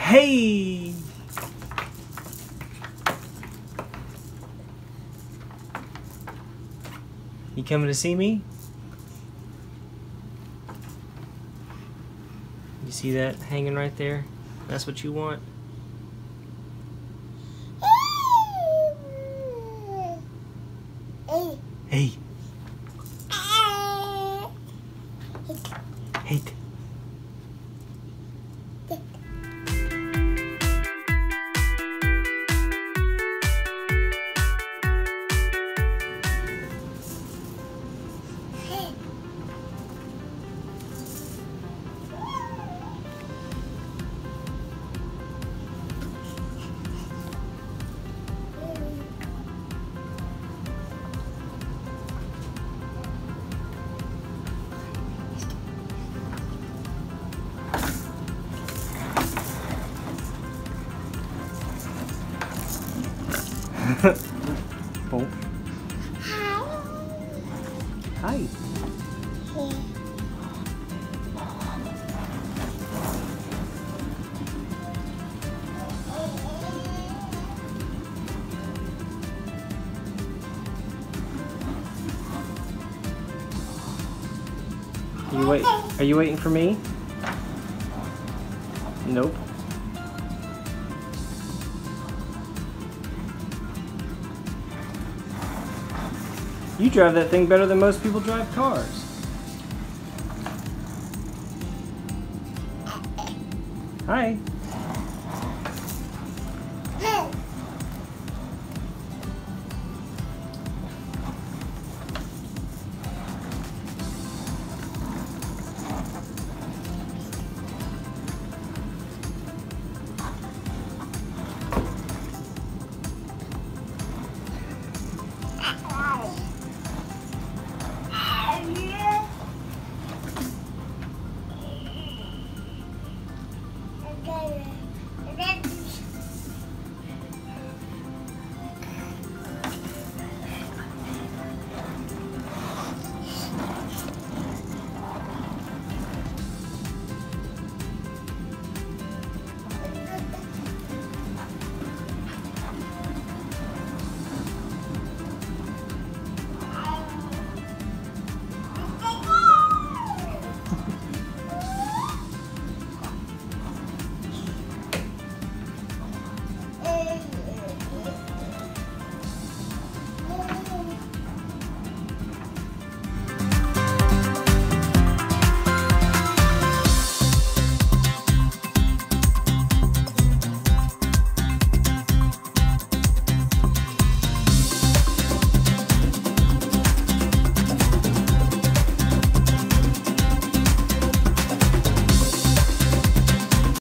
Hey! You coming to see me? You see that hanging right there? That's what you want? Hey! Hey! Oh. Hi. Hi. Are you waiting for me? Nope. You drive that thing better than most people drive cars. Hi.